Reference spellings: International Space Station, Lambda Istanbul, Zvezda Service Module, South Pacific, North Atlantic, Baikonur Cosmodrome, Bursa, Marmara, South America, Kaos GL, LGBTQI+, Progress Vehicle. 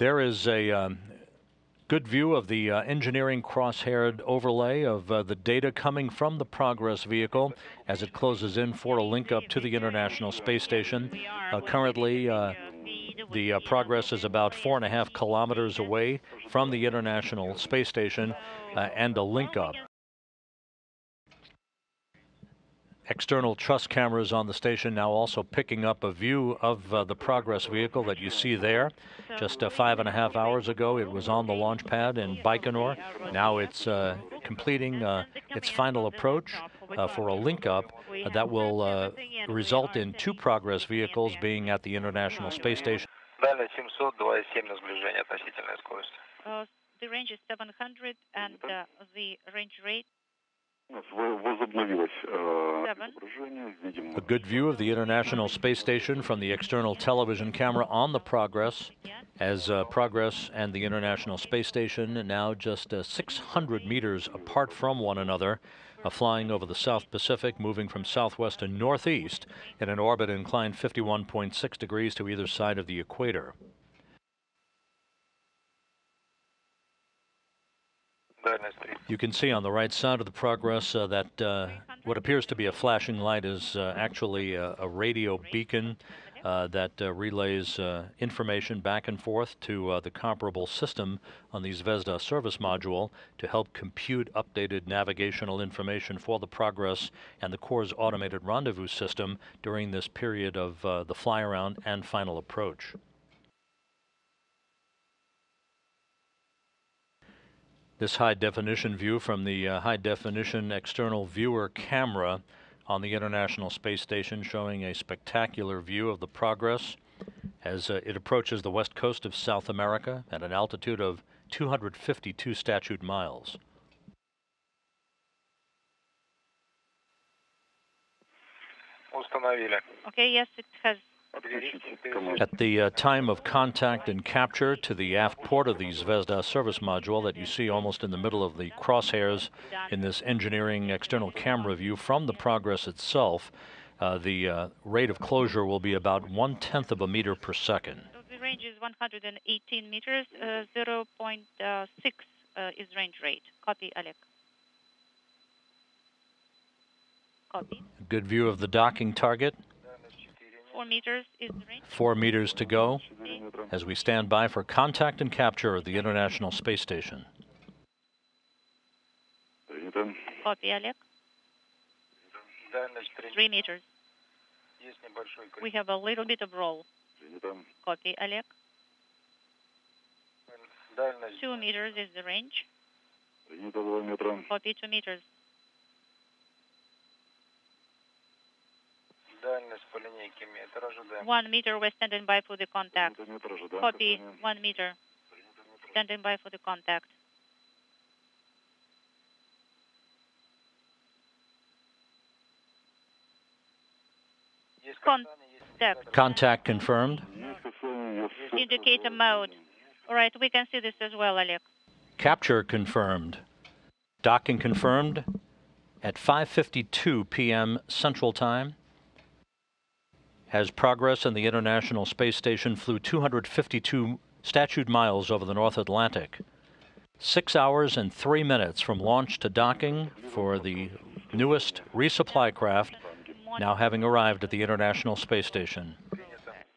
There is a good view of the engineering crosshair overlay of the data coming from the Progress vehicle as it closes in for a link up to the International Space Station. Currently, the Progress is about 4.5 kilometers away from the International Space Station and a link up. External truss cameras on the station now also picking up a view of the Progress vehicle that you see there. Just 5.5 hours ago, it was on the launch pad in Baikonur. Now it's completing its final approach for a link-up that will result in 2 Progress vehicles being at the International Space Station. The range is 700 and the range rate. A good view of the International Space Station from the external television camera on the Progress, as Progress and the International Space Station now just 600 meters apart from one another, flying over the South Pacific, moving from southwest to northeast in an orbit inclined 51.6 degrees to either side of the equator. You can see on the right side of the Progress that what appears to be a flashing light is actually a radio beacon that relays information back and forth to the comparable system on the Zvezda Service Module to help compute updated navigational information for the Progress and the Corps' automated rendezvous system during this period of the fly-around and final approach. This high-definition view from the high-definition external viewer camera on the International Space Station showing a spectacular view of the Progress as it approaches the west coast of South America at an altitude of 252 statute miles. Okay, yes, it has. At the time of contact and capture to the aft port of the Zvezda Service Module that you see almost in the middle of the crosshairs in this engineering external camera view from the Progress itself, the rate of closure will be about 1/10 of a meter per second. So the range is 118 meters, 0.6 is range rate. Copy, Alec. Copy. Good view of the docking target. 4 meters is the range. 4 meters to go as we stand by for contact and capture of the International Space Station. Copy, Alec. 3 meters. We have a little bit of roll. Copy, Alec. 2 meters is the range. Copy, 2 meters. One meter, we're standing by for the contact. Copy, 1 meter. Standing by for the contact. Contact confirmed. Indicator mode. All right, we can see this as well, Alec. Capture confirmed. Docking confirmed at 5:52 p.m. Central Time. As Progress and the International Space Station flew 252 statute miles over the North Atlantic. 6 hours and 3 minutes from launch to docking for the newest resupply craft, now having arrived at the International Space Station.